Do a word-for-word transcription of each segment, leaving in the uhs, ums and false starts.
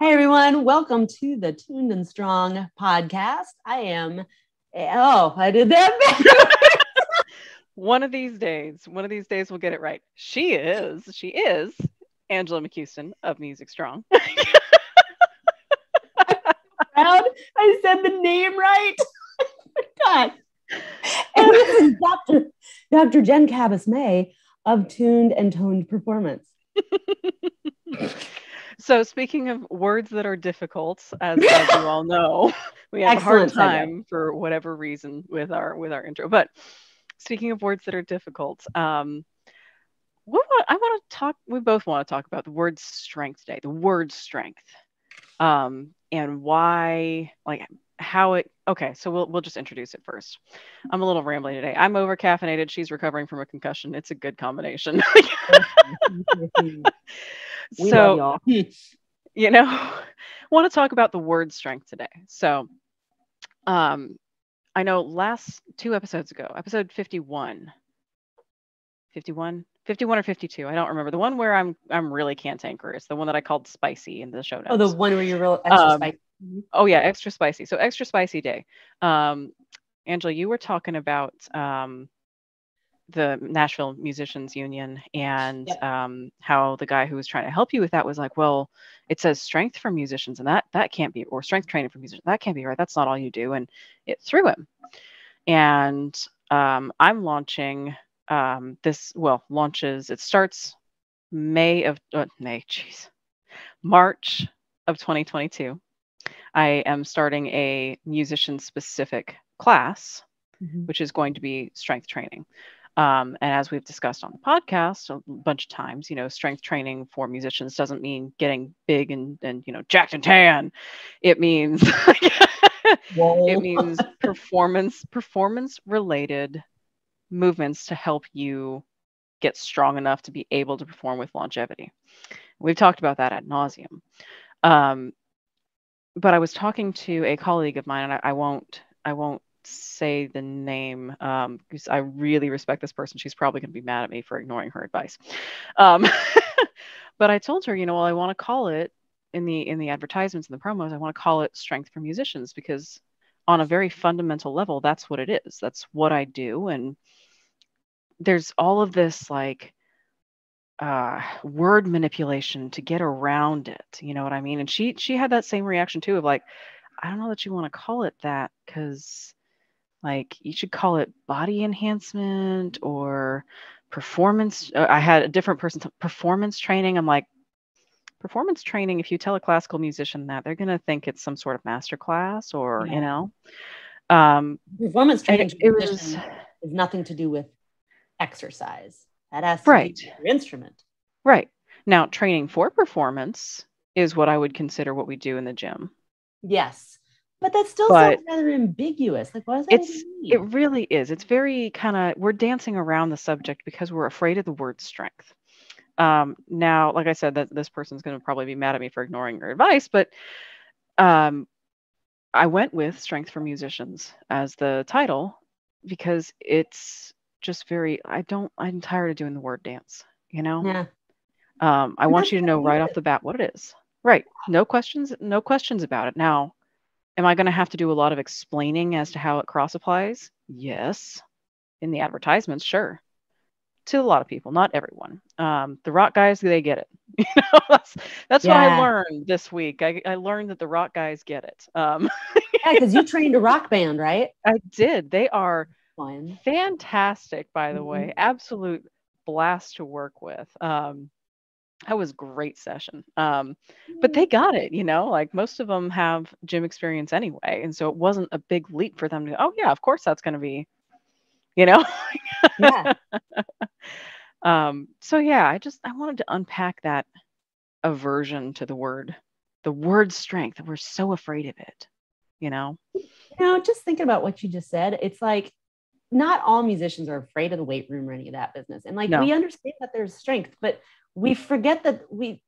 Hey everyone, welcome to the Tuned and Strong podcast. I am, oh, I did that. One of these days, one of these days we'll get it right. She is, she is Angela McCuiston of Music Strong. I'm proud I said the name right. God. And this is Doctor Doctor Jen Cabas-May of Tuned and Toned Performance. So speaking of words that are difficult, as, as you all know, we have Excellent a hard time for whatever reason with our with our intro. But speaking of words that are difficult, um, what I want to talk. We both want to talk about the word strength today. The word strength, um, and why, like how it. Okay, so we'll we'll just introduce it first. I'm a little rambling today. I'm over caffeinated. She's recovering from a concussion. It's a good combination. We so, you know, I want to talk about the word strength today. So, um, I know last two episodes ago, episode fifty-one, fifty-one, fifty-one or fifty-two. I don't remember the one where I'm, I'm really cantankerous. The one that I called spicy in the show notes. Oh, the one where you're real extra um, spicy. Oh yeah. Extra spicy. So extra spicy day. Um, Angela, you were talking about, um, the Nashville Musicians Union and yep. um, how the guy who was trying to help you with that was like, well, it says strength for musicians and that that can't be, or strength training for musicians, that can't be right. That's not all you do. And it threw him. And um, I'm launching um, this, well, launches, it starts May of, uh, May, geez, March of twenty twenty-two. I am starting a musician specific class, mm-hmm. which is going to be strength training. Um, and as we've discussed on the podcast a bunch of times, you know, strength training for musicians doesn't mean getting big and, and you know, jacked and tan. It means it means performance, performance related movements to help you get strong enough to be able to perform with longevity. We've talked about that ad nauseum. Um, but I was talking to a colleague of mine, and I, I won't, I won't say the name um because I really respect this person. She's probably gonna be mad at me for ignoring her advice, um but I told her, you know, well, I want to call it in the in the advertisements and the promos, I want to call it strength for musicians, because on a very fundamental level, that's what it is. That's what I do. And there's all of this like uh word manipulation to get around it, you know what I mean? And she she had that same reaction too of like, I don't know that you want to call it that, because like you should call it body enhancement or performance. I had a different person, performance training. I'm like, performance training, if you tell a classical musician that, they're going to think it's some sort of master class or, yeah. you know. Um, performance training it, it was, has nothing to do with exercise. That has to right. do with your instrument. Right. Now, training for performance is what I would consider what we do in the gym. Yes. But that still but sounds rather ambiguous. Like, what does that it's, mean? It really is. It's very kind of, we're dancing around the subject because we're afraid of the word strength. Um, now, like I said, that this person's going to probably be mad at me for ignoring her advice, but um, I went with Strength for Musicians as the title because it's just very, I don't, I'm tired of doing the word dance, you know? Yeah. Um, I want you to know right off the bat what it is. Right. No questions, no questions about it. Now, am I going to have to do a lot of explaining as to how it cross applies? Yes. In the advertisements, sure. To a lot of people, not everyone. Um, the rock guys, they get it. You know, that's that's yeah. what I learned this week. I, I learned that the rock guys get it. Um, yeah, because you trained a rock band, right? I did. They are Fun. fantastic, by the mm-hmm. way. Absolute blast to work with. Um, That was a great session, um, but they got it, you know, like most of them have gym experience anyway. And so it wasn't a big leap for them to, oh yeah, of course that's going to be, you know, yeah. um, so yeah, I just, I wanted to unpack that aversion to the word, the word strength. We're so afraid of it, you know, you know, just thinking about what you just said, it's like, not all musicians are afraid of the weight room or any of that business. And like, no. we understand that there's strength, but we forget that we,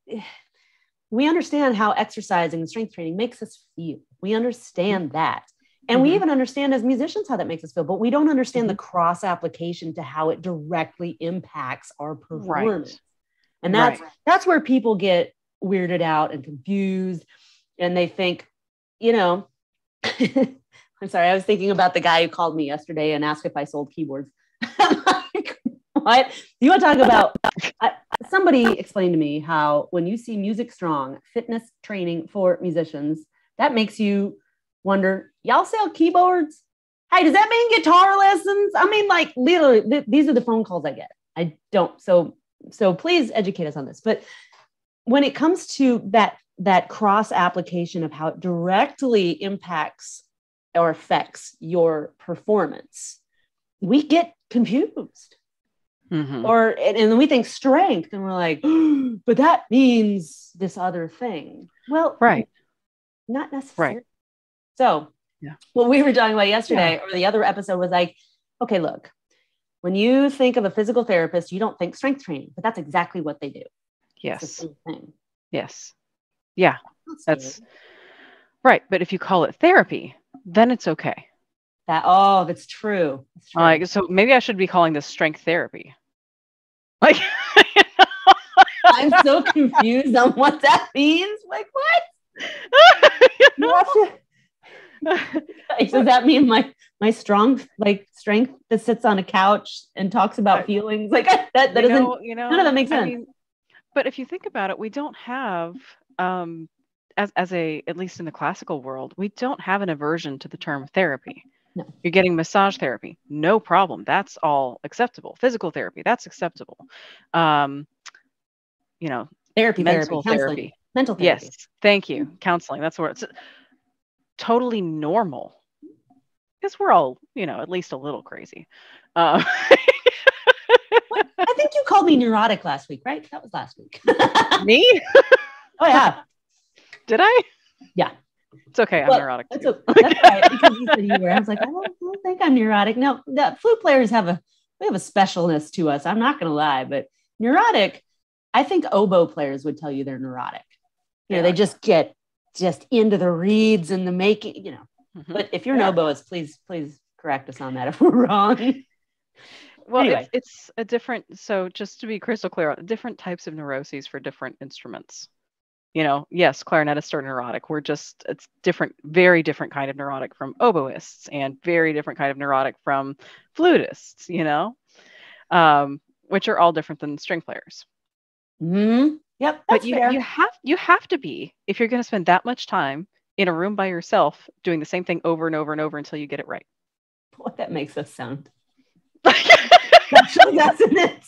we understand how exercising and strength training makes us feel. We understand that. And mm-hmm. we even understand as musicians how that makes us feel, but we don't understand mm-hmm. the cross application to how it directly impacts our performance. Right. And that's, right. that's where people get weirded out and confused. And they think, you know, I'm sorry, I was thinking about the guy who called me yesterday and asked if I sold keyboards. Like, what? You want to talk about, I, somebody explained to me how when you see Music Strong Fitness Training for Musicians, that makes you wonder, y'all sell keyboards? Hey, does that mean guitar lessons? I mean, like, literally, th these are the phone calls I get. I don't. So, so please educate us on this. But when it comes to that, that cross application of how it directly impacts or affects your performance, we get confused. Mm-hmm. Or, and, and we think strength, and we're like, oh, but that means this other thing. Well, right. Not necessarily. Right. So yeah. What we were talking about yesterday, yeah. or the other episode, was like, okay, look, when you think of a physical therapist, you don't think strength training, but that's exactly what they do. Yes. It's the same thing. Yes. Yeah. That's, that's right. But if you call it therapy, then it's okay. That, oh, that's true. That's true. Uh, so maybe I should be calling this strength therapy. Like, I'm so confused on what that means. Like, what? You know? Does that mean my my strong like strength that sits on a couch and talks about feelings? Like that, that you doesn't know, you know, none of that makes sense. I mean, but if you think about it, we don't have um as as a at least in the classical world, we don't have an aversion to the term therapy. No. You're getting massage therapy, no problem. That's all acceptable. Physical therapy, that's acceptable. Um, you know, therapy, mental therapy, therapy. mental therapy. Yes, thank you. Mm-hmm. Counseling. That's where it's. Totally normal, because we're all, you know, at least a little crazy. Uh, what? I think you called me neurotic last week, right? That was last week. Me? Oh yeah. Did I? Yeah. It's okay. I'm well, neurotic. That's, a, that's right. Because you said you were. I was like, I don't, I don't think I'm neurotic. No, the flute players have a we have a specialness to us. I'm not going to lie, but neurotic. I think oboe players would tell you they're neurotic. You know, yeah. They just get. Just into the reeds and the making, you know. Mm-hmm. But if you're an oboist, please, please correct us on that if we're wrong. Well, anyway. it, it's a different, so just to be crystal clear, different types of neuroses for different instruments. You know, yes, clarinetists are neurotic. We're just, it's different, very different kind of neurotic from oboists and very different kind of neurotic from flutists, you know, um, which are all different than string players. Mm-hmm. Yep, but you, you have you have to be, if you're going to spend that much time in a room by yourself doing the same thing over and over and over until you get it right. Boy, that makes us sound. Actually, that's in it.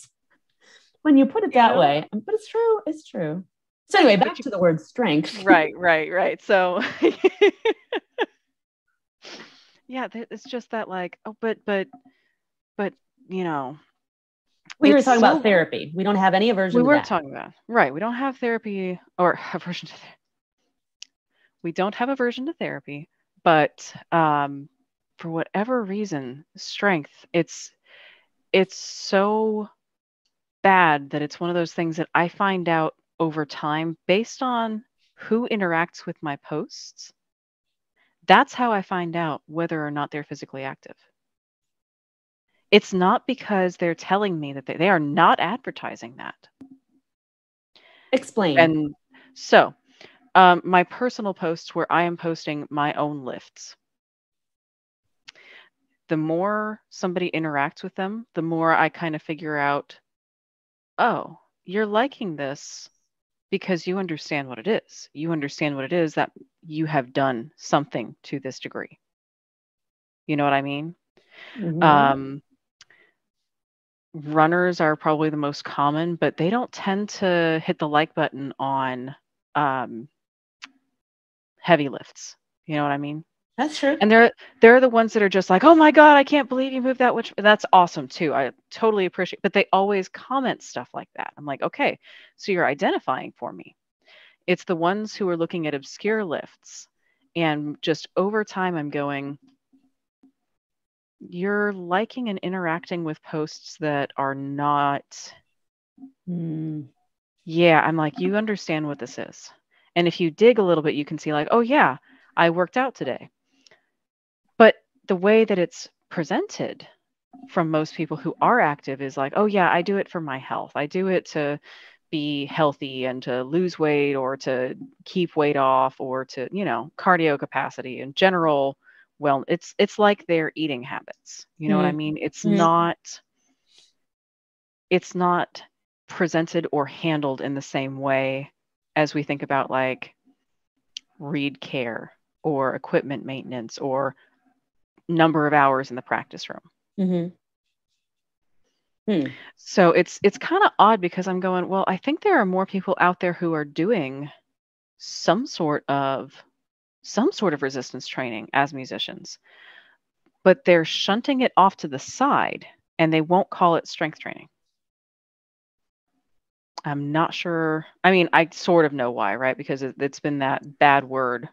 When you put it that yeah. way, but it's true. It's true. So anyway, back to the word strength. Right, right, right. So, yeah, it's just that like, oh, but but but you know. We it's were talking so, about therapy. We don't have any aversion we to We were that. talking about, right. We don't have therapy or aversion to therapy. We don't have aversion to therapy, but um, for whatever reason, strength, it's, it's so bad that it's one of those things that I find out over time based on who interacts with my posts. That's how I find out whether or not they're physically active. It's not because they're telling me that they, they are not advertising that. Explain. And so um, my personal posts where I am posting my own lifts, the more somebody interacts with them, the more I kind of figure out, oh, you're liking this because you understand what it is. You understand what it is that you have done something to this degree. You know what I mean? Mm-hmm. Um, runners are probably the most common, but they don't tend to hit the like button on um, heavy lifts. You know what I mean? That's true. And they're they're the ones that are just like, oh my God, I can't believe you moved that. Which that's awesome too. I totally appreciate. But they always comment stuff like that. I'm like, okay, so you're identifying for me. It's the ones who are looking at obscure lifts, and just over time, I'm going. You're liking and interacting with posts that are not, mm. yeah, I'm like, you understand what this is. And if you dig a little bit, you can see like, oh yeah, I worked out today. But the way that it's presented from most people who are active is like, oh yeah, I do it for my health. I do it to be healthy and to lose weight or to keep weight off or to, you know, cardio capacity and general, well, it's, it's like their eating habits. You know mm-hmm. what I mean? It's mm-hmm. not, it's not presented or handled in the same way as we think about like read care or equipment maintenance or number of hours in the practice room. Mm-hmm. Hmm. So it's it's kind of odd because I'm going, well, I think there are more people out there who are doing some sort of some sort of resistance training as musicians, but they're shunting it off to the side and they won't call it strength training. I'm not sure. I mean, I sort of know why, right? Because it, it's been that bad word.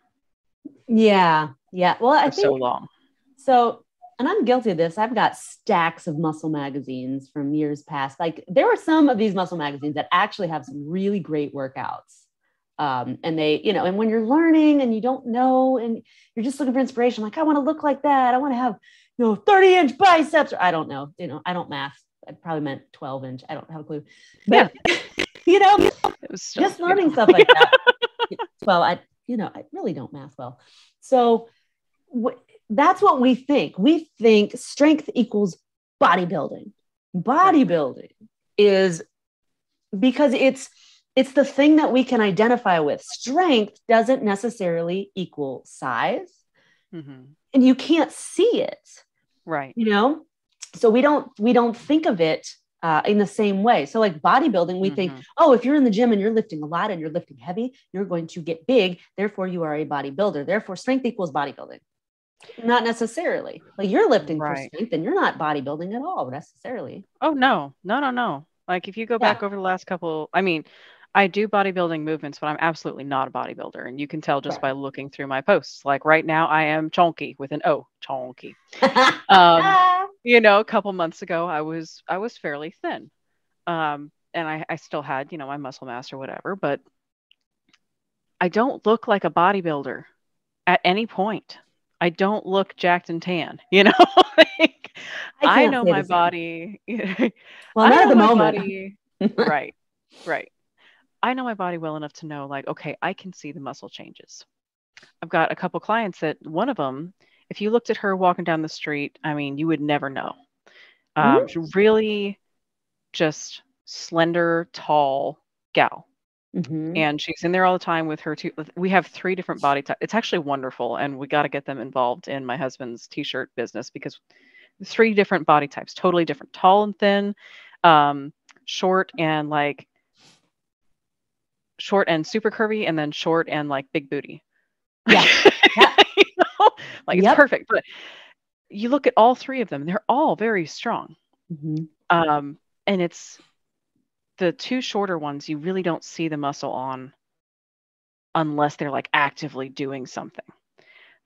Yeah. Yeah. Well, I for think so long. So, and I'm guilty of this. I've got stacks of muscle magazines from years past. Like there were some of these muscle magazines that actually have some really great workouts. Um, and they, you know, and when you're learning and you don't know, and you're just looking for inspiration, like, I want to look like that. I want to have, you know, thirty inch biceps, or I don't know, you know, I don't math. I probably meant twelve inch. I don't have a clue, but yeah. you know, it was so, just learning yeah. stuff like that. Well, I, you know, I really don't math well. So what, That's what we think. We think strength equals bodybuilding. Bodybuilding is because it's it's the thing that we can identify with. Strength doesn't necessarily equal size. Mm-hmm. And you can't see it. Right. You know? So we don't we don't think of it uh, in the same way. So like bodybuilding, we mm-hmm. think, oh, if you're in the gym and you're lifting a lot and you're lifting heavy, you're going to get big. Therefore, you are a bodybuilder. Therefore, strength equals bodybuilding. Not necessarily. Like you're lifting right. for strength and you're not bodybuilding at all necessarily. Oh, no, no, no, no. Like if you go back yeah. over the last couple, I mean, I do bodybuilding movements, but I'm absolutely not a bodybuilder. And you can tell just right. by looking through my posts. Like right now I am chonky with an O, chonky. um, you know, a couple months ago I was, I was fairly thin. Um, and I, I still had, you know, my muscle mass or whatever, but I don't look like a bodybuilder at any point. I don't look jacked and tan, you know, like, I, I know my body. Well, not at the moment. Body, right. Right. I know my body well enough to know like, okay, I can see the muscle changes. I've got a couple clients that one of them, if you looked at her walking down the street, I mean, you would never know. Um, mm-hmm. Really just slender, tall gal. Mm-hmm. And she's in there all the time with her two. We have three different body types. It's actually wonderful. And we got to get them involved in my husband's t-shirt business because three different body types, totally different, tall and thin, um, short and like short and super curvy, and then short and like big booty. Yeah. yeah. you know? Like yep. it's perfect. But you look at all three of them, they're all very strong. Mm-hmm. Um, and it's, the two shorter ones, you really don't see the muscle on unless they're like actively doing something.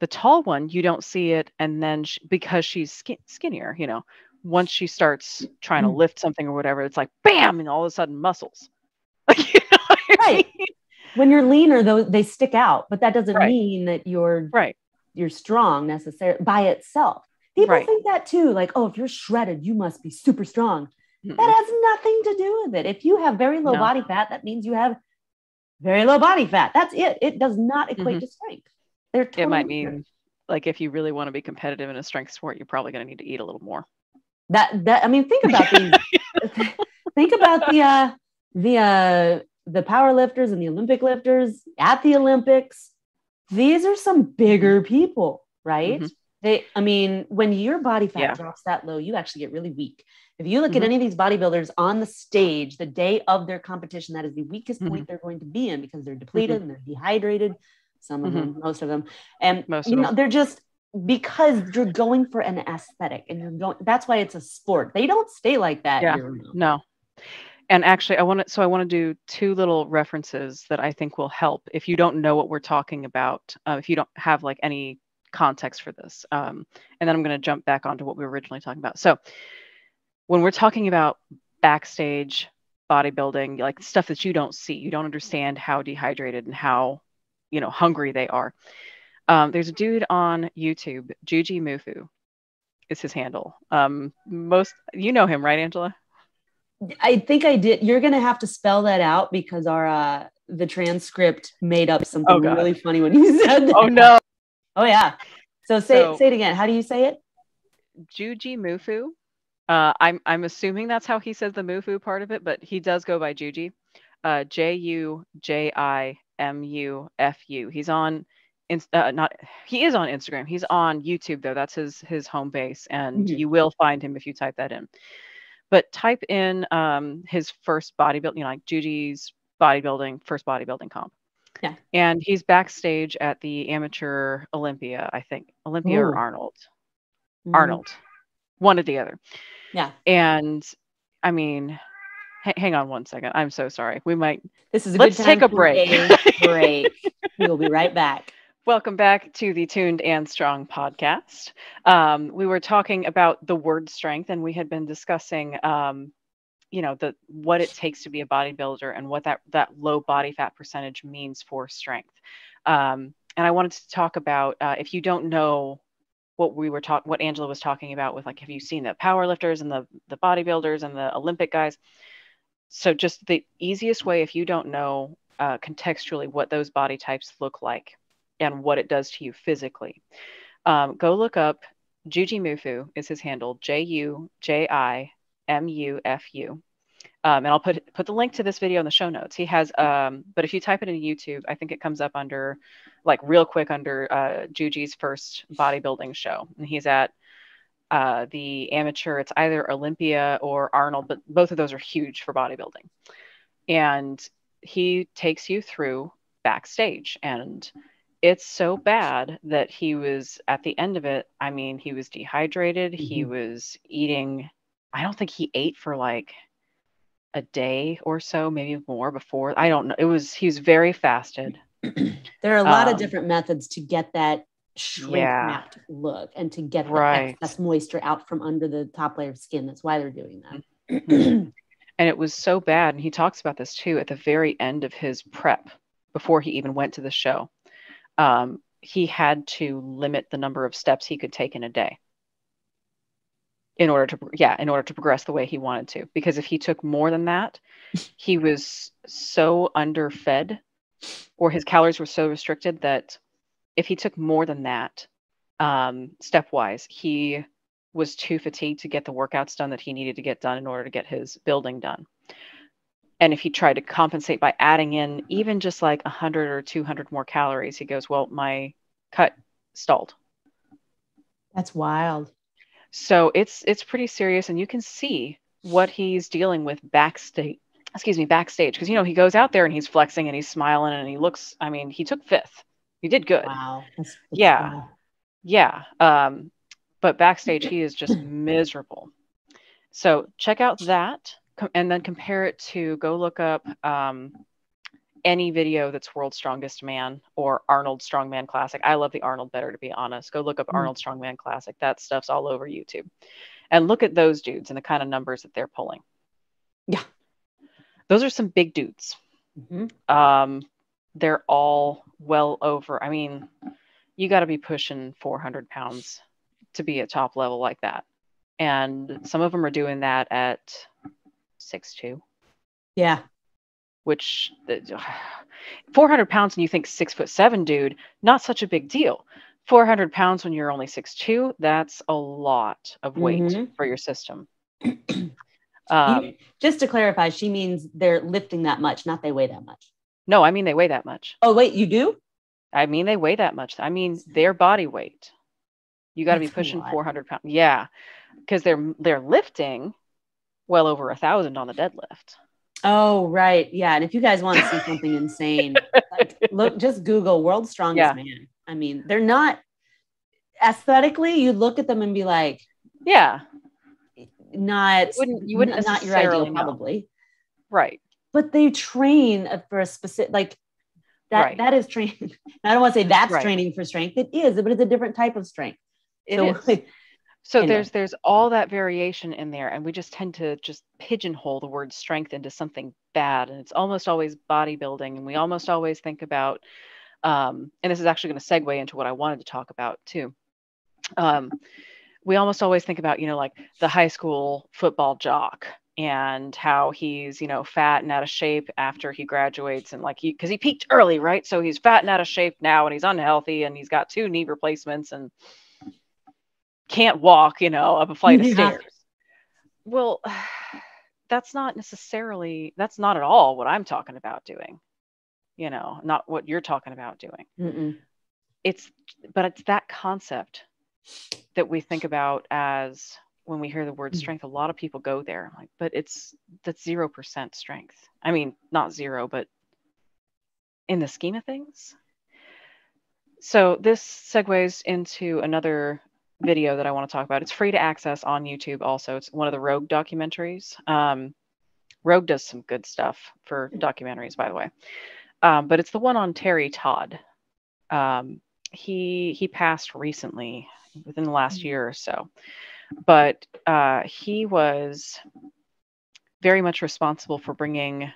The tall one, you don't see it. And then she, because she's skin, skinnier, you know, once she starts trying to lift something or whatever, it's like, bam, and all of a sudden muscles. Like, you know what I mean? Right. When you're leaner, though, they stick out, but that doesn't right. mean that you're, right. you're strong necessarily by itself. People right. think that too. Like, oh, if you're shredded, you must be super strong. That has nothing to do with it. If you have very low no. body fat, that means you have very low body fat. That's it. It does not equate mm-hmm. to strength. They're totally it might mean, different. Like, if you really want to be competitive in a strength sport, you're probably going to need to eat a little more. That, that I mean, think about the, think about the, uh, the, uh, the power lifters and the Olympic lifters at the Olympics. These are some bigger people, right? Mm-hmm. They, I mean, when your body fat yeah. drops that low, you actually get really weak. If you look mm-hmm. at any of these bodybuilders on the stage, the day of their competition, that is the weakest mm-hmm. point they're going to be in because they're depleted mm-hmm. and they're dehydrated. Some of mm-hmm. them, most of them. And most you know, them. They're just because you're going for an aesthetic and you're going, that's why it's a sport. They don't stay like that. Yeah. No. And actually I want to, so I want to do two little references that I think will help if you don't know what we're talking about, uh, if you don't have like any context for this. Um, and then I'm going to jump back onto what we were originally talking about. So when we're talking about backstage bodybuilding, like stuff that you don't see, you don't understand how dehydrated and how, you know, hungry they are. Um, there's a dude on YouTube, Jujimufu is his handle. Um, most, you know him, right, Angela? I think I did. You're going to have to spell that out because our, uh, the transcript made up something oh, really funny when you said that. Oh no. Oh yeah. So say, so, say it again. How do you say it? Jujimufu. Uh, I'm, I'm assuming that's how he says the Mufu part of it, but he does go by Juji, uh, J U J I M U F U. He's on, Inst- uh, not, he is on Instagram. He's on YouTube though. That's his, his home base. And mm-hmm. you will find him if you type that in, but type in, um, his first bodybuilding, you know, like Juji's bodybuilding, first bodybuilding comp. Yeah. And he's backstage at the amateur Olympia, I think Olympia Ooh. or Arnold, mm-hmm. Arnold, one or the other. Yeah. And I mean, h- hang on one second. I'm so sorry. We might, this is a let's good time take a break. A break. We'll be right back. Welcome back to the Tuned and Strong podcast. Um, we were talking about the word strength, and we had been discussing, um, you know, the what it takes to be a bodybuilder and what that that low body fat percentage means for strength. Um, and I wanted to talk about uh, if you don't know what we were talking, what Angela was talking about with like, have you seen the powerlifters and the the bodybuilders and the Olympic guys? So just the easiest way, if you don't know uh, contextually what those body types look like and what it does to you physically. Um, go look up Jujimufu is his handle, J U J I M U F U. Um, and I'll put put the link to this video in the show notes. He has, um, but if you type it in YouTube, I think it comes up under, like real quick under uh, Juji's first bodybuilding show. And he's at uh, the amateur, it's either Olympia or Arnold, but both of those are huge for bodybuilding. And he takes you through backstage, and it's so bad that he was at the end of it. I mean, he was dehydrated. Mm-hmm. He was eating. I don't think he ate for like a day or so, maybe more before. I don't know. It was, he was very fasted. There are a lot um, of different methods to get that shrink mapped yeah. look and to get right. the excess moisture out from under the top layer of skin. That's why they're doing that. And it was so bad. And he talks about this too, at the very end of his prep before he even went to the show. Um, he had to limit the number of steps he could take in a day in order to, yeah, in order to progress the way he wanted to, because if he took more than that, he was so underfed or his calories were so restricted that if he took more than that, um, stepwise, he was too fatigued to get the workouts done that he needed to get done in order to get his building done. And if he tried to compensate by adding in even just like one hundred or two hundred more calories, he goes, well, my cut stalled. That's wild. So it's it's pretty serious. And you can see what he's dealing with backstage, excuse me, backstage. Because, you know, he goes out there and he's flexing and he's smiling and he looks, I mean, he took fifth. He did good. Wow. That's, that's yeah. Wild. Yeah. Um, but backstage, he is just miserable. So check out that. And then compare it to, go look up um, any video that's World's Strongest Man or Arnold Strongman Classic. I love the Arnold better, to be honest. Go look up mm-hmm. Arnold Strongman Classic. That stuff's all over YouTube. And look at those dudes and the kind of numbers that they're pulling. Yeah. Those are some big dudes. Mm-hmm. Um, they're all well over. I mean, you got to be pushing four hundred pounds to be at top level like that. And some of them are doing that at six two. Yeah. Which uh, four hundred pounds and you think six foot seven, dude, not such a big deal. four hundred pounds when you're only six two, that's a lot of weight mm-hmm. for your system. um, Just to clarify, she means they're lifting that much, not they weigh that much. No, I mean, they weigh that much. Oh, wait, you do? I mean, they weigh that much. I mean, their body weight. You got to be pushing four hundred pounds. Yeah. Because they're, they're lifting well over a thousand on the deadlift. Oh, right. Yeah. And if you guys want to see something insane, like, look, just Google World's Strongest yeah. Man. I mean, they're not aesthetically, you look at them and be like, yeah, not, you wouldn't, you wouldn't not your ideal know. Probably. Right. But they train for a specific, like that, right. that is training. I don't want to say that's right. training for strength. It is, but it's a different type of strength. It so, is. Like, So anyway. there's there's all that variation in there, and we just tend to just pigeonhole the word strength into something bad, and it's almost always bodybuilding, and we almost always think about, um, and this is actually going to segue into what I wanted to talk about too. Um, we almost always think about, you know, like the high school football jock and how he's, you know, fat and out of shape after he graduates. And like, he, cause he peaked early, right? So he's fat and out of shape now, and he's unhealthy, and he's got two knee replacements and can't walk, you know, up a flight of stairs. Well, that's not necessarily, that's not at all what I'm talking about doing, you know, not what you're talking about doing. Mm-mm. It's, but it's that concept that we think about as, when we hear the word strength, a lot of people go there. Like, but it's that's zero percent strength. I mean, not zero, but in the scheme of things. So this segues into another video that I want to talk about. It's free to access on YouTube. Also, it's one of the Rogue documentaries. Um, Rogue does some good stuff for documentaries, by the way. Um, but it's the one on Terry Todd. Um, he he passed recently, within the last year or so. But uh, he was very much responsible for bringing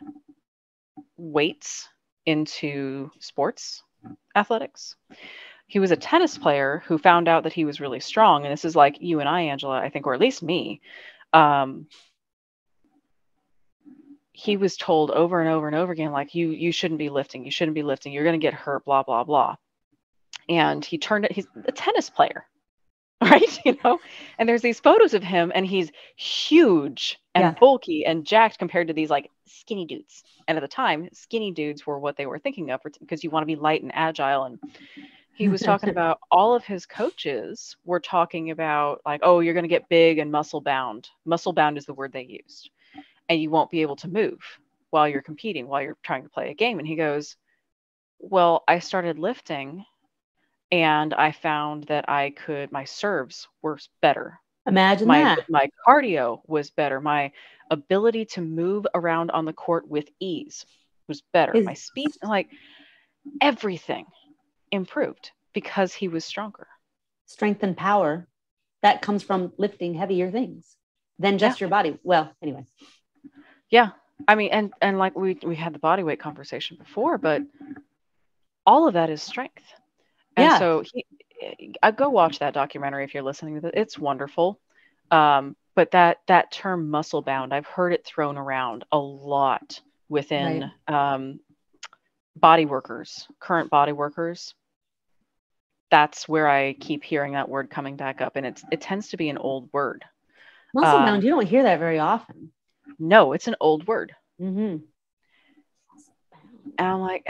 weights into sports athletics. He was a tennis player who found out that he was really strong. And this is like you and I, Angela, I think, or at least me. Um, he was told over and over and over again, like, you, you shouldn't be lifting. You shouldn't be lifting. You're going to get hurt, blah, blah, blah. And he turned it. He's a tennis player. Right, you know, and there's these photos of him, and he's huge and yeah. bulky and jacked compared to these like skinny dudes. And at the time, skinny dudes were what they were thinking of, because you want to be light and agile. And he was talking about all of his coaches were talking about like, oh, you're going to get big and muscle bound. Muscle bound is the word they used, and you won't be able to move while you're competing, while you're trying to play a game. And he goes, well, I started lifting, and I found that I could, my serves were better. Imagine my, that. My cardio was better. My ability to move around on the court with ease was better. Is, my speed, like everything improved because he was stronger. Strength and power, that comes from lifting heavier things than just yeah. your body. Well, anyway. Yeah. I mean, and, and like we, we had the body weight conversation before, but all of that is strength. And yeah. so he, I go watch that documentary if you're listening to it. It's wonderful. Um, but that that term muscle bound, I've heard it thrown around a lot within right. um, body workers, current body workers. That's where I keep hearing that word coming back up. And it's it tends to be an old word. Muscle um, bound, you don't hear that very often. No, it's an old word. Mm-hmm. And I'm like...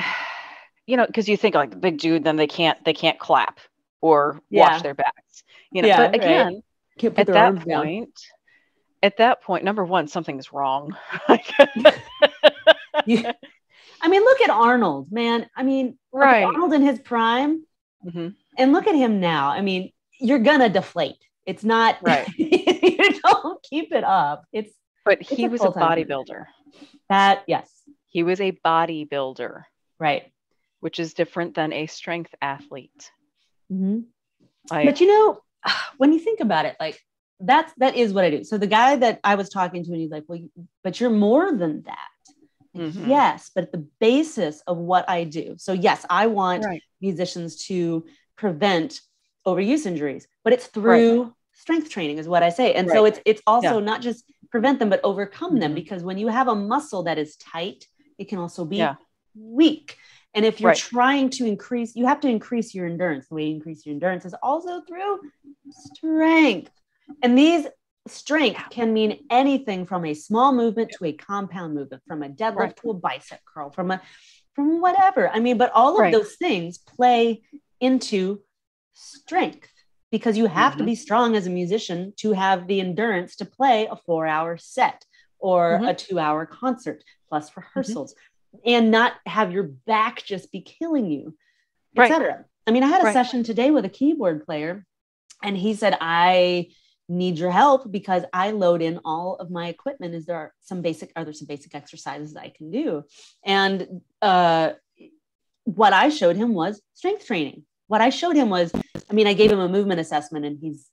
you know, because you think like the big dude, then they can't they can't clap or yeah. wash their backs. You know, yeah, but again, right. at that point, down. at that point, number one, something's wrong. yeah. I mean, look at Arnold, man. I mean, right. Arnold in his prime, mm-hmm. and look at him now. I mean, you're gonna deflate. It's not right. You don't keep it up. It's but it's he a was a bodybuilder. That yes, he was a bodybuilder, right? Which is different than a strength athlete. Mm-hmm. Like, but you know, when you think about it, like that's, that is what I do. So the guy that I was talking to, and he's like, well, but you're more than that. Mm-hmm. Yes. But at the basis of what I do. So yes, I want right. musicians to prevent overuse injuries, but it's through right. strength training is what I say. And right. so it's, it's also yeah. not just prevent them, but overcome mm-hmm. them, because when you have a muscle that is tight, it can also be yeah. weak. And if you're right. trying to increase, you have to increase your endurance. The way you increase your endurance is also through strength. And these strength can mean anything from a small movement to a compound movement, from a deadlift right. to a bicep curl, from a, from whatever. I mean, but all of right. those things play into strength, because you have mm-hmm. to be strong as a musician to have the endurance to play a four hour set or mm-hmm. a two hour concert plus rehearsals. Mm-hmm. And not have your back just be killing you, et right. cetera. I mean, I had a right. session today with a keyboard player, and he said, I need your help because I load in all of my equipment. Is there are some basic, are there some basic exercises I can do? And uh, what I showed him was strength training. What I showed him was, I mean, I gave him a movement assessment, and he's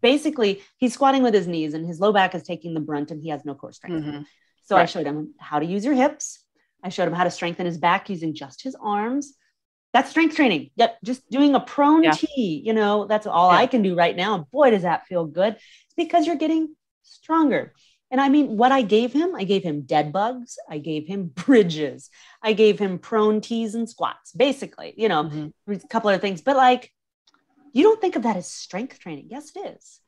basically, he's squatting with his knees and his low back is taking the brunt, and he has no core strength. Mm-hmm. So right. I showed him how to use your hips. I showed him how to strengthen his back using just his arms. That's strength training. Yep. Just doing a prone yeah. T, you know, that's all yeah. I can do right now. Boy, does that feel good. It's because you're getting stronger. And I mean, what I gave him, I gave him dead bugs. I gave him bridges. I gave him prone tees and squats, basically, you know, mm-hmm. a couple other things. But like, you don't think of that as strength training. Yes, it is.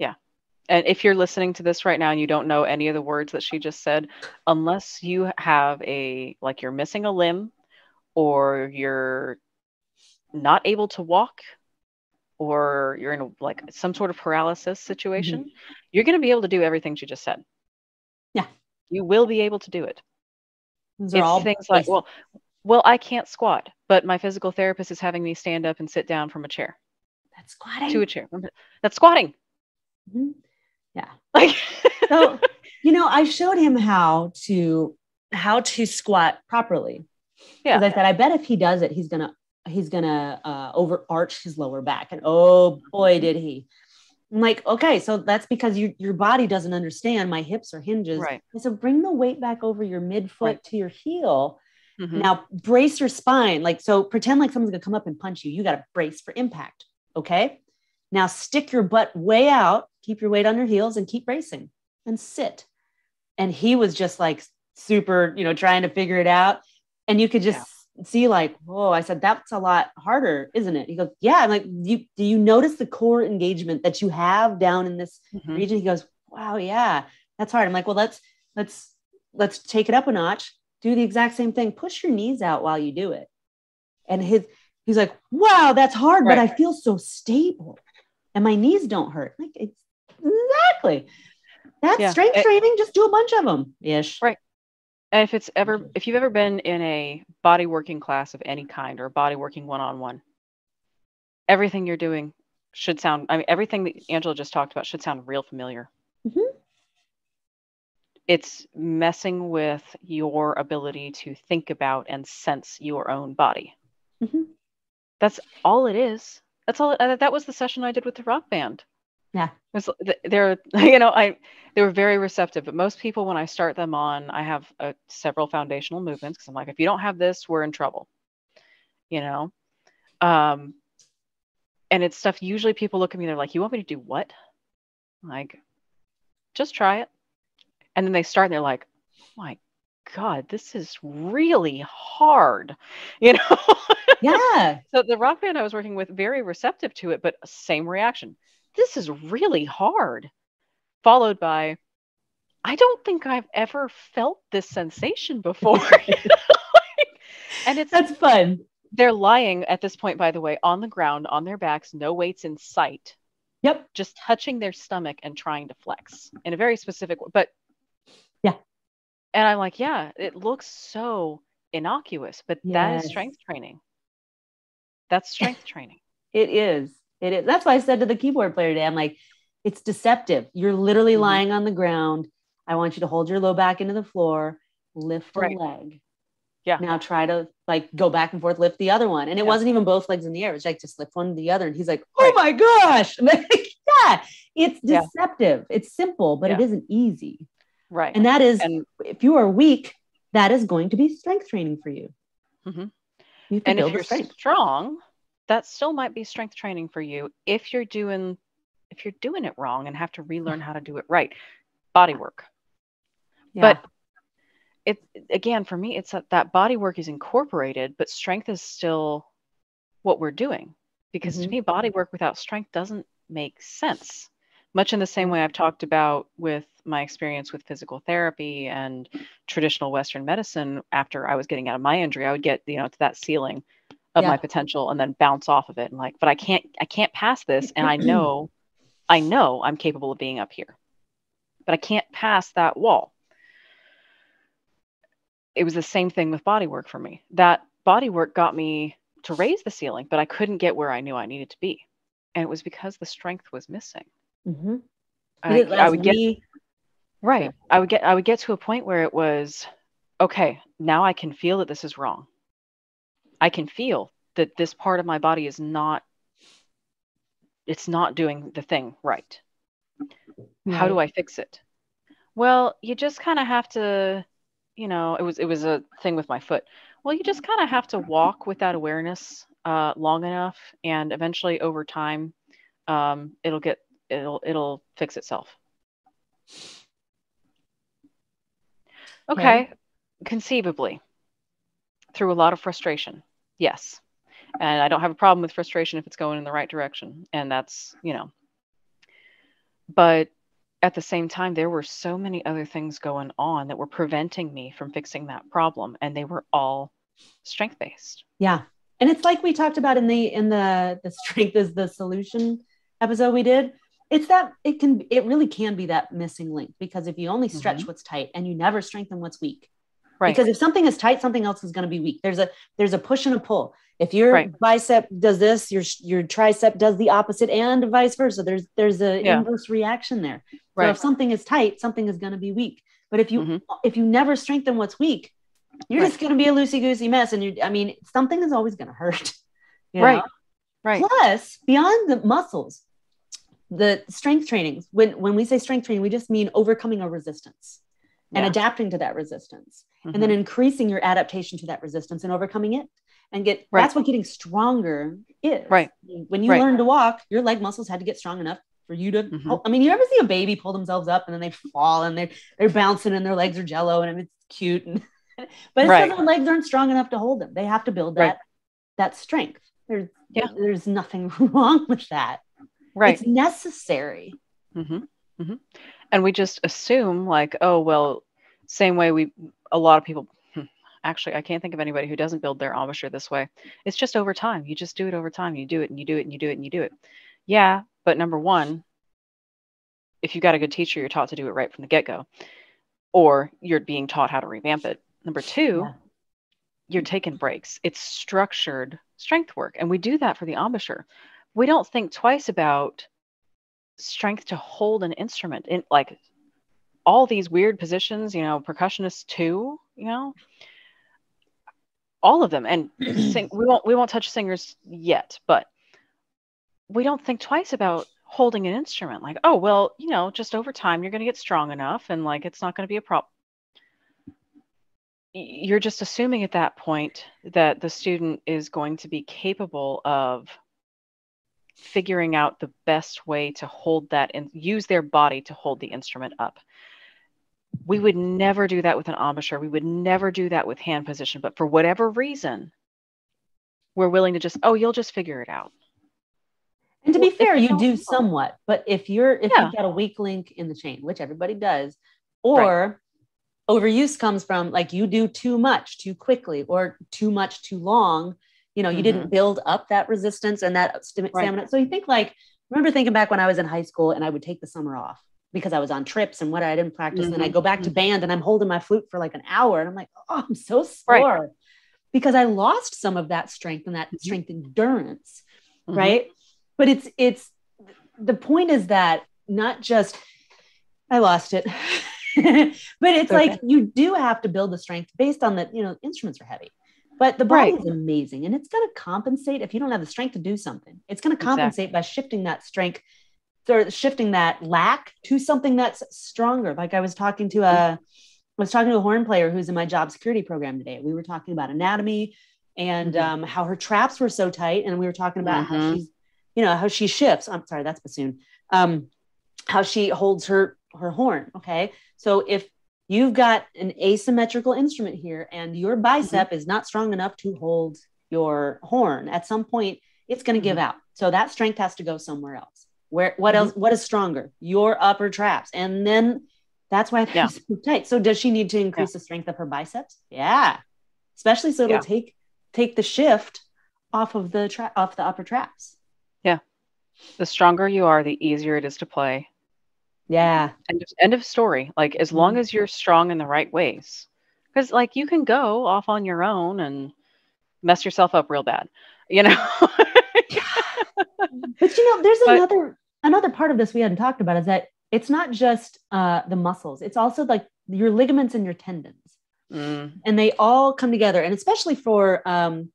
Yeah. And if you're listening to this right now and you don't know any of the words that she just said, unless you have a, like you're missing a limb or you're not able to walk or you're in a, like some sort of paralysis situation, mm-hmm. you're going to be able to do everything she just said. Yeah. You will be able to do it. These are all things like, well, well, I can't squat, but my physical therapist is having me stand up and sit down from a chair. That's squatting. To a chair. That's squatting. Mm-hmm. Yeah. Like, so, you know, I showed him how to, how to squat properly. Yeah. As I said, I bet if he does it, he's going to, he's going to uh, overarch his lower back. And oh boy, did he. I'm like, okay, so that's because you, your body doesn't understand my hips are hinges. Right. And so bring the weight back over your midfoot right. to your heel. Mm-hmm. Now brace your spine. Like, so pretend like someone's gonna come up and punch you. You got to brace for impact. Okay. Now stick your butt way out, keep your weight on your heels and keep bracing and sit. And he was just like super, you know, trying to figure it out. And you could just yeah. see like, whoa, I said, that's a lot harder, isn't it? He goes, yeah. I'm like, you, do you notice the core engagement that you have down in this mm-hmm. region? He goes, wow, yeah, that's hard. I'm like, well, let's, let's, let's take it up a notch, do the exact same thing, push your knees out while you do it. And his, he's like, wow, that's hard, right. but I feel so stable and my knees don't hurt. Like, it's exactly. That's yeah. strength it, training. Just do a bunch of them ish. Right. And if it's ever, if you've ever been in a body working class of any kind or body working one-on-one, everything you're doing should sound, I mean, everything that Angela just talked about should sound real familiar. Mm-hmm. It's messing with your ability to think about and sense your own body. Mm-hmm. That's all it is. That's all. It, that was the session I did with the rock band. Yeah. They're, you know, I, they were very receptive, but most people, when I start them on, I have uh, several foundational movements. Cause I'm like, if you don't have this, we're in trouble, you know? Um, and it's stuff. Usually people look at me, they're like, you want me to do what? Like, just try it. And then they start and they're like, oh my God, this is really hard, you know? Yeah. So the rock band I was working with, very receptive to it, but same reaction. This is really hard. Followed by, I don't think I've ever felt this sensation before. And it's that's fun. They're lying at this point, by the way, on the ground, on their backs, no weights in sight. Yep. Just touching their stomach and trying to flex in a very specific way. But yeah. And I'm like, yeah, it looks so innocuous, but yes. that is strength training. That's strength training. It is. It is. That's why I said to the keyboard player today, I'm like, it's deceptive. You're literally mm-hmm. lying on the ground. I want you to hold your low back into the floor, lift right. a leg. Yeah. Now try to like go back and forth, lift the other one. And it yeah. wasn't even both legs in the air. It was like just lift one to the other. And he's like, oh right. my gosh. Like, yeah. It's deceptive. Yeah. It's simple, but yeah. it isn't easy. Right. And that is, and if you are weak, that is going to be strength training for you. Mm-hmm. you and if you're strength. strong, that still might be strength training for you if you're doing if you're doing it wrong and have to relearn how to do it right. Body work. Yeah. But it again for me, it's that, that body work is incorporated, but strength is still what we're doing. Because mm-hmm. to me, body work without strength doesn't make sense. Much in the same way I've talked about with my experience with physical therapy and traditional Western medicine. After I was getting out of my injury, I would get, you know, to that ceiling of yeah. my potential and then bounce off of it and like, but I can't, I can't pass this. And I know, I know I'm capable of being up here, but I can't pass that wall. It was the same thing with body work for me. That body work got me to raise the ceiling, but I couldn't get where I knew I needed to be. And it was because the strength was missing. Mm-hmm. I, I would get, me. right. I would get, I would get to a point where it was, okay, now I can feel that this is wrong. I can feel that this part of my body is not, it's not doing the thing right. right. How do I fix it? Well, you just kind of have to, you know, it was, it was a thing with my foot. Well, you just kind of have to walk with that awareness uh, long enough. And eventually over time, um, it'll get, it'll, it'll fix itself. Okay. Yeah. Conceivably. Through a lot of frustration. Yes. And I don't have a problem with frustration if it's going in the right direction. And that's, you know. But at the same time, there were so many other things going on that were preventing me from fixing that problem. And they were all strength-based. Yeah. And it's like we talked about in the, in the, the strength is the solution episode we did. It's that it can, it really can be that missing link, because if you only stretch mm-hmm. what's tight and you never strengthen what's weak, right? Because if something is tight, something else is going to be weak. There's a, there's a push and a pull. If your right. bicep does this, your, your tricep does the opposite and vice versa. There's, there's a yeah. inverse reaction there. Right. So if something is tight, something is going to be weak. But if you, mm-hmm. if you never strengthen what's weak, you're right. just going to be a loosey-goosey mess. And you, I mean, something is always going to hurt. You know? Right. Right. Plus, beyond the muscles, the strength trainings, when, when we say strength training, we just mean overcoming a resistance yeah. and adapting to that resistance mm-hmm. and then increasing your adaptation to that resistance and overcoming it and get, right. that's what getting stronger is. Right. When you right. learn to walk, your leg muscles had to get strong enough for you to, mm-hmm. oh, I mean, you ever see a baby pull themselves up and then they fall and they're, they're bouncing and their legs are jello and it's cute and but it's right. because their legs aren't strong enough to hold them. They have to build that, right. that strength. There's, yeah. there's nothing wrong with that. Right. It's necessary. Mm-hmm. Mm-hmm. And we just assume like, oh, well, same way we, a lot of people, actually, I can't think of anybody who doesn't build their embouchure this way. It's just over time. You just do it over time. You do it and you do it and you do it and you do it. Yeah. But number one, if you've got a good teacher, you're taught to do it right from the get-go, or you're being taught how to revamp it. Number two, yeah. you're taking breaks. It's structured strength work. And we do that for the embouchure. We don't think twice about strength to hold an instrument in like all these weird positions, you know, percussionists too, you know, all of them. And sing, we won't, we won't touch singers yet, but we don't think twice about holding an instrument. Like, oh, well, you know, just over time, you're going to get strong enough and like, it's not going to be a problem. You're just assuming at that point that the student is going to be capable of figuring out the best way to hold that and use their body to hold the instrument up. We would never do that with an embouchure. We would never do that with hand position, but for whatever reason, we're willing to just, oh, you'll just figure it out. And to be fair, you do somewhat, but if you're, if yeah. you've got a weak link in the chain, which everybody does, or right. overuse comes from like you do too much too quickly or too much too long. You know, you mm-hmm. didn't build up that resistance and that stamina. Right. So you think like, remember thinking back when I was in high school and I would take the summer off because I was on trips and what I didn't practice. Mm-hmm. And I go back to band and I'm holding my flute for like an hour and I'm like, oh, I'm so sore right. because I lost some of that strength and that mm-hmm. strength endurance. Mm-hmm. Right. But it's, it's, the point is that not just, I lost it. But it's okay. like, you do have to build the strength based on that, you know, instruments are heavy, but the body right. is amazing and it's going to compensate. If you don't have the strength to do something, it's going to compensate exactly. by shifting that strength or shifting that lack to something that's stronger. Like I was talking to a, I was talking to a horn player who's in my job security program today. We were talking about anatomy and mm-hmm. um, how her traps were so tight. And we were talking about mm-hmm. how she's, you know, how she shifts. I'm sorry, that's bassoon. Um, how she holds her, her horn. Okay. So if you've got an asymmetrical instrument here and your bicep mm-hmm. is not strong enough to hold your horn, at some point it's going to mm-hmm. give out. So that strength has to go somewhere else. Where, what mm-hmm. else, what is stronger? Your upper traps. And then that's why it's yeah. so tight. So does she need to increase yeah. the strength of her biceps? Yeah. Especially so it'll yeah. take, take the shift off of the tra- off the upper traps. Yeah. The stronger you are, the easier it is to play. Yeah. End of, end of story. Like as long as you're strong in the right ways, because like you can go off on your own and mess yourself up real bad, you know. But you know, there's but, another another part of this we hadn't talked about is that it's not just uh, the muscles; it's also like your ligaments and your tendons, mm. and they all come together. And especially for um,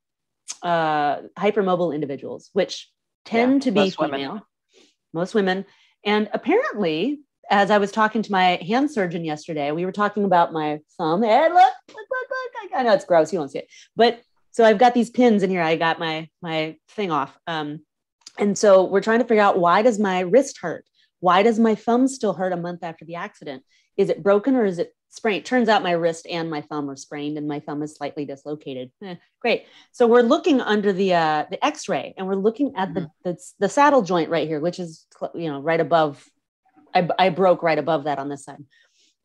uh, hypermobile individuals, which tend yeah, to be most female, women. most women. And apparently, as I was talking to my hand surgeon yesterday, we were talking about my thumb. Hey, look, look, look, look. I know it's gross. You won't see it. But so I've got these pins in here. I got my, my thing off. Um, and so we're trying to figure out, why does my wrist hurt? Why does my thumb still hurt a month after the accident? Is it broken or is it sprained. Turns out my wrist and my thumb are sprained and my thumb is slightly dislocated. Eh, great. So we're looking under the, uh, the x-ray, and we're looking at the, the, the saddle joint right here, which is, you know, right above, I, I broke right above that on this side,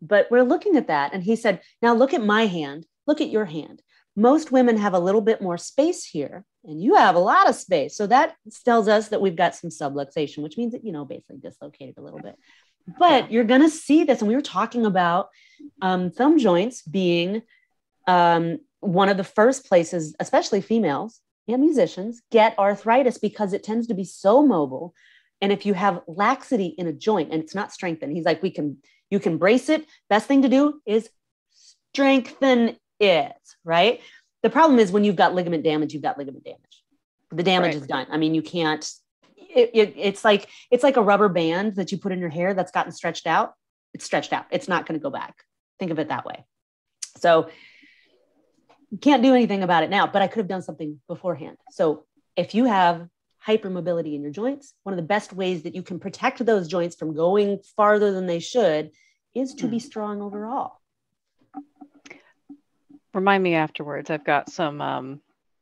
but we're looking at that. And he said, now look at my hand, look at your hand. Most women have a little bit more space here, and you have a lot of space. So that tells us that we've got some subluxation, which means that, you know, basically dislocated a little bit. But you're going to see this. And we were talking about um, thumb joints being um, one of the first places, especially females and musicians, get arthritis because it tends to be so mobile. And if you have laxity in a joint and it's not strengthened, he's like, we can, you can brace it. Best thing to do is strengthen it, right? The problem is when you've got ligament damage, you've got ligament damage. The damage right. is done. I mean, you can't, It, it, it's like, it's like a rubber band that you put in your hair that's gotten stretched out. It's stretched out. It's not going to go back. Think of it that way. So you can't do anything about it now, but I could have done something beforehand. So if you have hypermobility in your joints, one of the best ways that you can protect those joints from going farther than they should is to be strong overall. Remind me afterwards. I've got some, um,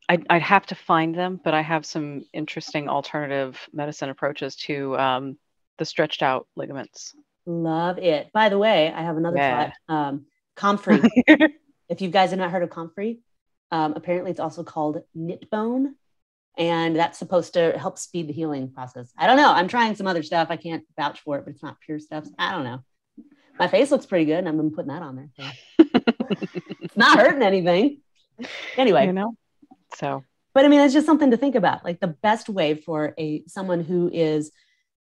I'd, I'd have to find them, but I have some interesting alternative medicine approaches to um, the stretched out ligaments. Love it. By the way, I have another yeah. thought. Um, comfrey. If you guys have not heard of comfrey, um, apparently it's also called knit bone, and that's supposed to help speed the healing process. I don't know. I'm trying some other stuff. I can't vouch for it, but it's not pure stuff. I don't know. My face looks pretty good, and I've been putting that on there. So. It's not hurting anything. Anyway. You know? So, but I mean, it's just something to think about. Like the best way for a, someone who is,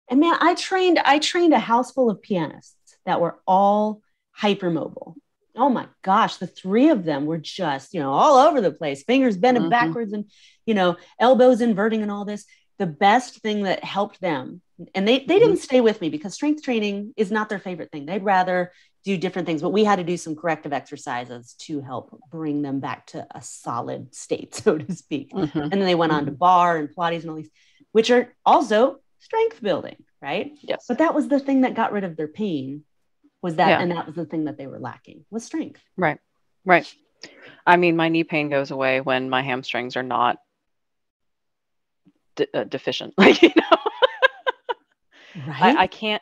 and man, I trained, I trained a house full of pianists that were all hypermobile. Oh my gosh. The three of them were just, you know, all over the place, fingers bending mm-hmm. backwards and, you know, elbows inverting and all this. The best thing that helped them. And they, they didn't stay with me because strength training is not their favorite thing. They'd rather do different things, but we had to do some corrective exercises to help bring them back to a solid state, so to speak. Mm-hmm. And then they went on to bar and Pilates and all these, which are also strength building, right? Yes. But that was the thing that got rid of their pain was that, yeah. and that was the thing that they were lacking was strength. Right. Right. I mean, my knee pain goes away when my hamstrings are not de- uh, deficient. Like, you know, Right? I, I can't,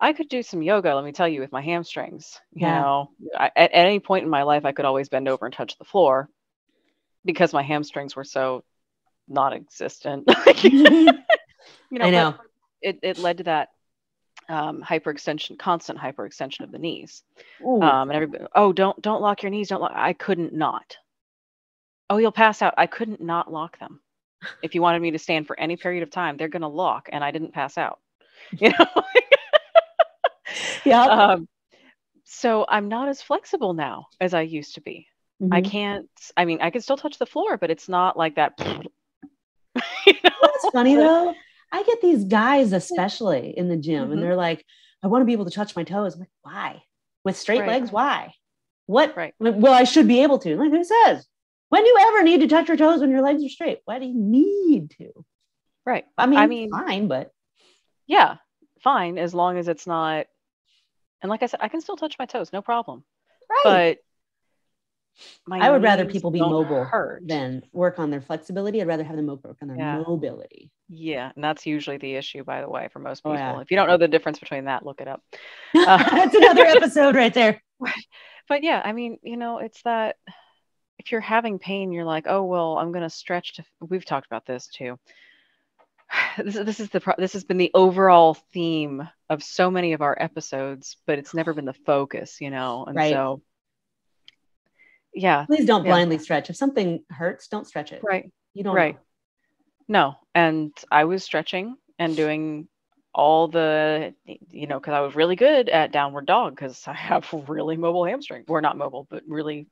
I could do some yoga, let me tell you, with my hamstrings, you yeah. know, I, at, at any point in my life, I could always bend over and touch the floor because my hamstrings were so non-existent. you know, I know. It, it led to that um, hyperextension, constant hyperextension of the knees. Ooh. Um, and everybody, oh, don't, don't lock your knees. Don't lock. I couldn't not. Oh, you'll pass out. I couldn't not lock them. If you wanted me to stand for any period of time, they're going to lock, and I didn't pass out, you know? yeah. Um, so I'm not as flexible now as I used to be. Mm-hmm. I can't, I mean, I can still touch the floor, but it's not like that. You know? That's funny though. I get these guys, especially in the gym, mm-hmm. and they're like, I want to be able to touch my toes. I'm like, why? With straight right. legs? Why? What? Right. Well, I should be able to. Like who says? When do you ever need to touch your toes when your legs are straight? Why do you need to? Right. I mean, I mean, fine, but. Yeah, fine. As long as it's not. And like I said, I can still touch my toes. No problem. Right. But my I would rather people be mobile hurt. Than work on their flexibility. I'd rather have them work on their yeah. mobility. Yeah. And that's usually the issue, by the way, for most people. Oh, yeah. If you don't know the difference between that, look it up. Uh, that's another episode right there. But yeah, I mean, you know, it's that. If you're having pain, you're like, oh, well, I'm going to stretch to, we've talked about this too. This, this is the, pro- this has been the overall theme of so many of our episodes, but it's never been the focus, you know? And right. so, yeah. Please don't yeah. blindly stretch. If something hurts, don't stretch it. Right. You don't Right. know. No. And I was stretching and doing all the, you know, cause I was really good at downward dog cause I have really mobile hamstrings. We're not mobile, but really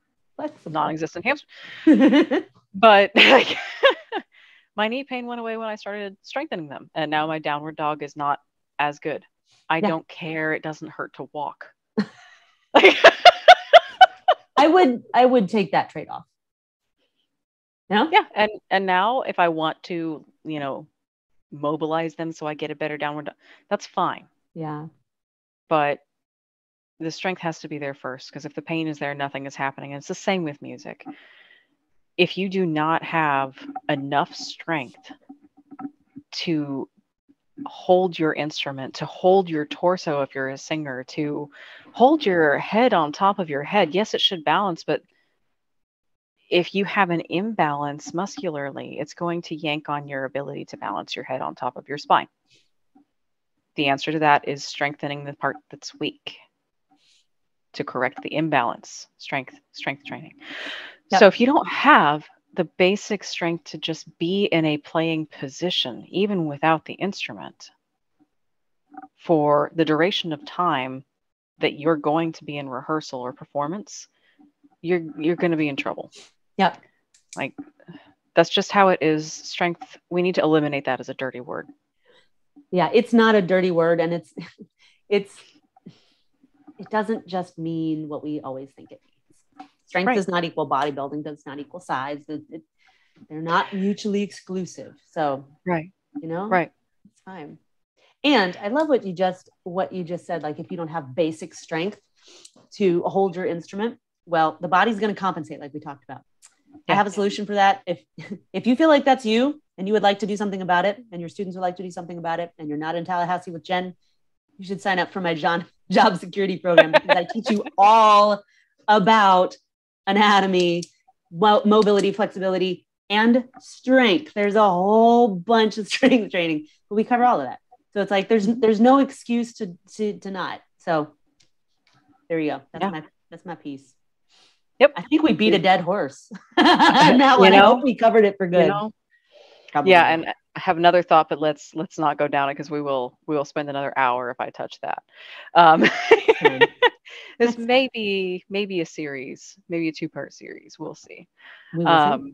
non-existent hamstring. But like, my knee pain went away when I started strengthening them, and now my downward dog is not as good. I yeah. don't care. It doesn't hurt to walk. I would, I would take that trade off. No? Yeah. And, and now if I want to, you know, mobilize them so I get a better downward dog, that's fine. Yeah. But the strength has to be there first, because if the pain is there, nothing is happening. And it's the same with music. If you do not have enough strength to hold your instrument, to hold your torso if you're a singer, to hold your head on top of your head, yes, it should balance, but if you have an imbalance muscularly, it's going to yank on your ability to balance your head on top of your spine. The answer to that is strengthening the part that's weak to correct the imbalance. Strength, strength training. Yep. So if you don't have the basic strength to just be in a playing position, even without the instrument, for the duration of time that you're going to be in rehearsal or performance, you're you're going to be in trouble. Yep. Like, that's just how it is. Strength, we need to eliminate that as a dirty word. Yeah, it's not a dirty word, and it's it's it doesn't just mean what we always think it means. Strength right. does not equal bodybuilding, does not equal size. It, it, they're not mutually exclusive. So right, you know, right, it's fine. And I love what you just what you just said. Like, if you don't have basic strength to hold your instrument, well, the body's going to compensate, like we talked about. Yeah. I have a solution for that. If if you feel like that's you, and you would like to do something about it, and your students would like to do something about it, and you're not in Tallahassee with Jen, you should sign up for my John, job security program, because I teach you all about anatomy, well, mobility, flexibility, and strength. There's a whole bunch of strength training, but we cover all of that. So it's like, there's there's no excuse to to, to not. So there you go. That's yeah. my that's my piece. Yep. I think we beat a dead horse. And that one, you know, I hope we covered it for good. You know? Probably. Yeah, and I have another thought, but let's let's not go down it, because we will we will spend another hour if I touch that. Um, this may be maybe a series, maybe a two part series. We'll see. We will um, see.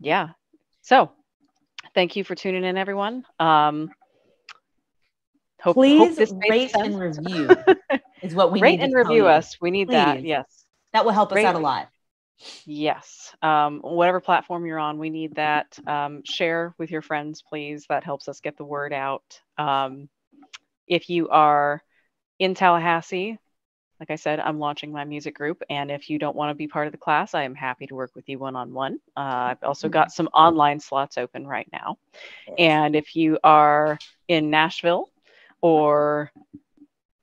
Yeah. So, thank you for tuning in, everyone. Um, hope, Please hope this rate and review is what we rate need and review you. us. We need Please. that. Yes, that will help us rate out a lot. Yes. Um, whatever platform you're on, we need that. Um, share with your friends, please. That helps us get the word out. Um, if you are in Tallahassee, like I said, I'm launching my music group. And if you don't want to be part of the class, I am happy to work with you one-on-one. Uh, I've also got some online slots open right now. And if you are in Nashville or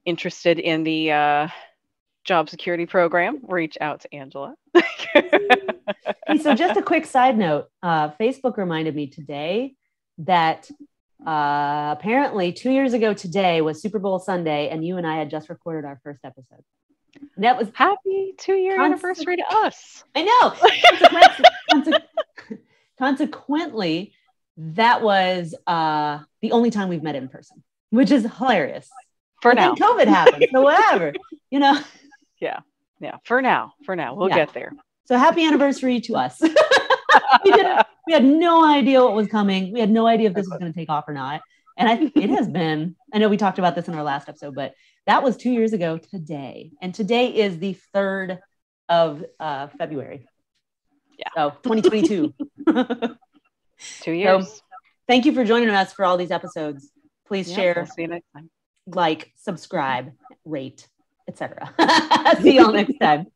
interested in the uh, job security program, reach out to Angela. Hey, so just a quick side note, uh, Facebook reminded me today that uh, apparently two years ago today was Super Bowl Sunday, and you and I had just recorded our first episode. And that was happy two year anniversary to us. I know. Consequ conse consequently, that was uh, the only time we've met in person, which is hilarious. For now, then COVID happened, so whatever, you know. Yeah. Yeah. For now, for now, we'll yeah. get there. So happy anniversary to us. we, didn't, we had no idea what was coming. We had no idea if this was going to take off or not. And I think it has been, I know we talked about this in our last episode, but that was two years ago today. And today is the third of uh, February. Yeah. So twenty twenty-two. Two years. So, thank you for joining us for all these episodes. Please yeah, share, we'll see you next time. Like, subscribe, rate, et cetera. See y'all next time.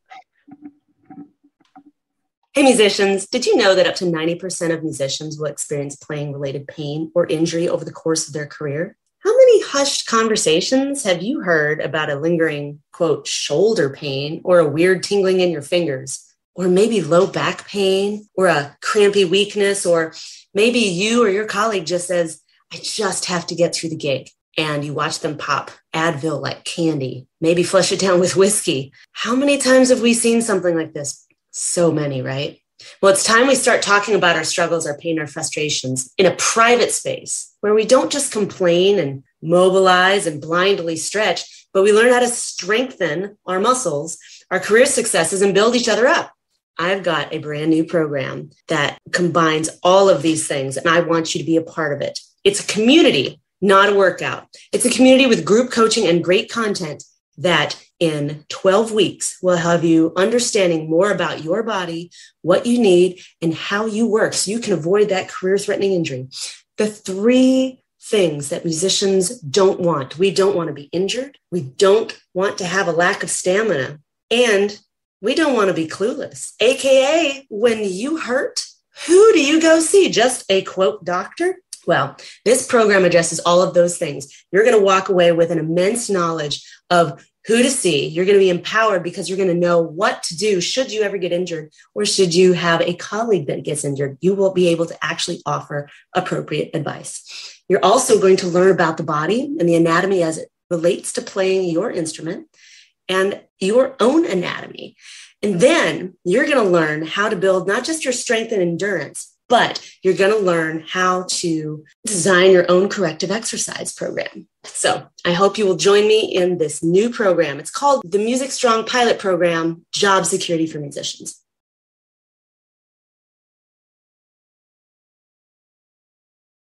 Hey musicians, did you know that up to ninety percent of musicians will experience playing related pain or injury over the course of their career? How many hushed conversations have you heard about a lingering, quote, shoulder pain, or a weird tingling in your fingers, or maybe low back pain, or a crampy weakness, or maybe you or your colleague just says, I just have to get through the gig. And you watch them pop Advil like candy, maybe flush it down with whiskey. How many times have we seen something like this? So many, right? Well, it's time we start talking about our struggles, our pain, our frustrations in a private space where we don't just complain and mobilize and blindly stretch, but we learn how to strengthen our muscles, our career successes, and build each other up. I've got a brand new program that combines all of these things, and I want you to be a part of it. It's a community, not a workout. It's a community with group coaching and great content that in twelve weeks will have you understanding more about your body, what you need, and how you work so you can avoid that career-threatening injury. The three things that musicians don't want. We don't want to be injured. We don't want to have a lack of stamina. And we don't want to be clueless. A K A, when you hurt, who do you go see? Just a quote doctor? Well, this program addresses all of those things. You're going to walk away with an immense knowledge of who to see. You're going to be empowered because you're going to know what to do should you ever get injured or should you have a colleague that gets injured. You will be able to actually offer appropriate advice. You're also going to learn about the body and the anatomy as it relates to playing your instrument and your own anatomy. And then you're going to learn how to build not just your strength and endurance, but you're going to learn how to design your own corrective exercise program. So I hope you will join me in this new program. It's called the Music Strong Pilot Program, Job Security for Musicians.